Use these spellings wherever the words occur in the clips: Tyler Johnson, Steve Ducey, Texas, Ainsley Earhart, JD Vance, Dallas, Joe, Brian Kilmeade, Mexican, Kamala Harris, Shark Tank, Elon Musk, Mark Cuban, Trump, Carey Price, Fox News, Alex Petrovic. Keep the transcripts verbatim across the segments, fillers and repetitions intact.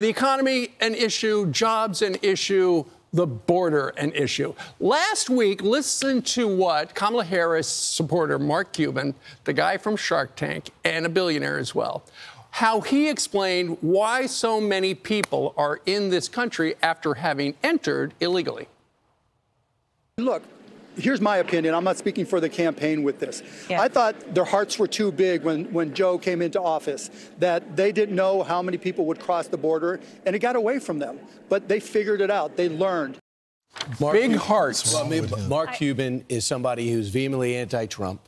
The economy, an issue. Jobs, an issue. The border, an issue. Last week, listen to what Kamala Harris supporter Mark Cuban, the guy from Shark Tank and a billionaire as well, how he explained why so many people are in this country after having entered illegally. Look, here's my opinion. I'm not speaking for the campaign with this. Yeah. I thought their hearts were too big when, when Joe came into office, that they didn't know how many people would cross the border, and it got away from them. But they figured it out. They learned. Mark big Cuban, hearts. Well, I mean, Mark Cuban is somebody who's vehemently anti-Trump.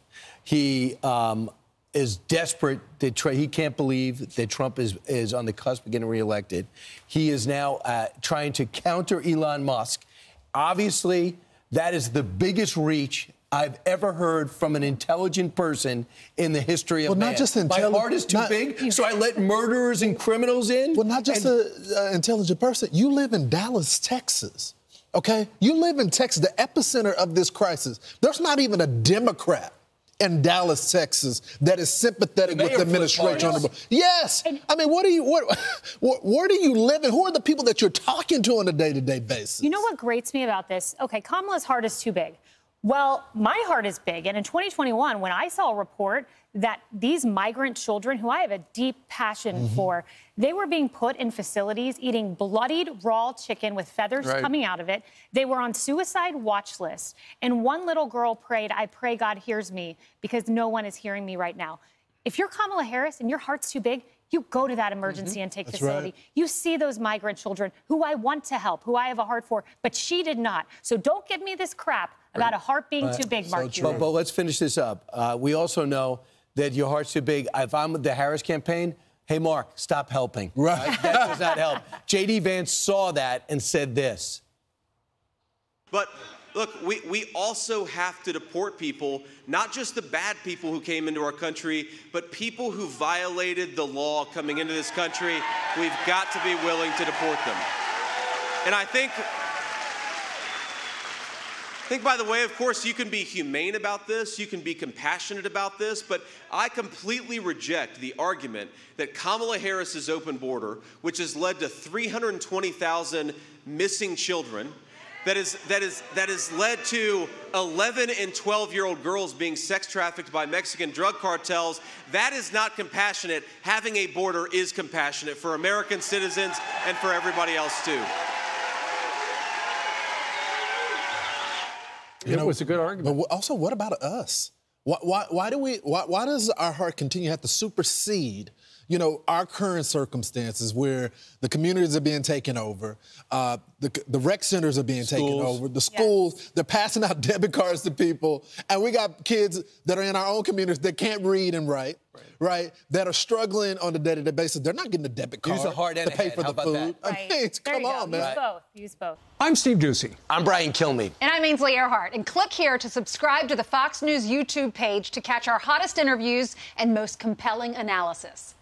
He um, is desperate. That try, he can't believe that Trump is, is on the cusp of getting reelected. He is now uh, trying to counter Elon Musk. Obviously, that is the biggest reach I've ever heard from an intelligent person in the history of well, man. Not just My heart is too not, big, so I let murderers and criminals in. Well, not just an intelligent person. You live in Dallas, Texas, okay? You live in Texas, the epicenter of this crisis. There's not even a Democrat in Dallas, Texas, that is sympathetic the with the administration. The yes, and I mean, what do you, what, where do you live, and who are the people that you're talking to on a day-to-day basis? You know what grates me about this? Okay, Kamala's heart is too big. Well, my heart is big, and in twenty twenty-one, when I saw a report that these migrant children, who I have a deep passion mm-hmm. for, they were being put in facilities eating bloodied raw chicken with feathers right. coming out of it. They were on suicide watch lists. And one little girl prayed, "I pray God hears me because no one is hearing me right now." If you're Kamala Harris and your heart's too big, you go to that emergency mm-hmm. intake That's facility. Right. You see those migrant children who I want to help, who I have a heart for, but she did not. So don't give me this crap about a heart being uh, too big, Mark Cuban. So but, but let's finish this up. Uh, we also know that your heart's too big. If I'm with the Harris campaign, hey, Mark, stop helping. Right. Right? That does not help. J D Vance saw that and said this. But look, we, we also have to deport people, not just the bad people who came into our country, but people who violated the law coming into this country. We've got to be willing to deport them. And I think, I think, by the way, of course, you can be humane about this, you can be compassionate about this, but I completely reject the argument that Kamala Harris's open border, which has led to three hundred twenty thousand missing children, that is, that is, that has led to eleven and twelve-year-old girls being sex trafficked by Mexican drug cartels, that is not compassionate. Having a border is compassionate for American citizens and for everybody else, too. You know, it was a good argument. But also, what about us? Why, why, why do we? Why, why does our heart continue to have to supersede, you know, our current circumstances where the communities are being taken over, uh, the the rec centers are being schools. taken over, the schools yes. they're passing out debit cards to people, and we got kids that are in our own communities that can't read and write, right? right that are struggling on a day-to-day basis. They're not getting a debit card Use a heart and to pay head. for How the food. That? Right. I mean, come on, man. Use both. Use both. I'm Steve Ducey. I'm Brian Kilmeade. And I'm Ainsley Earhart. And click here to subscribe to the Fox News YouTube page to catch our hottest interviews and most compelling analysis.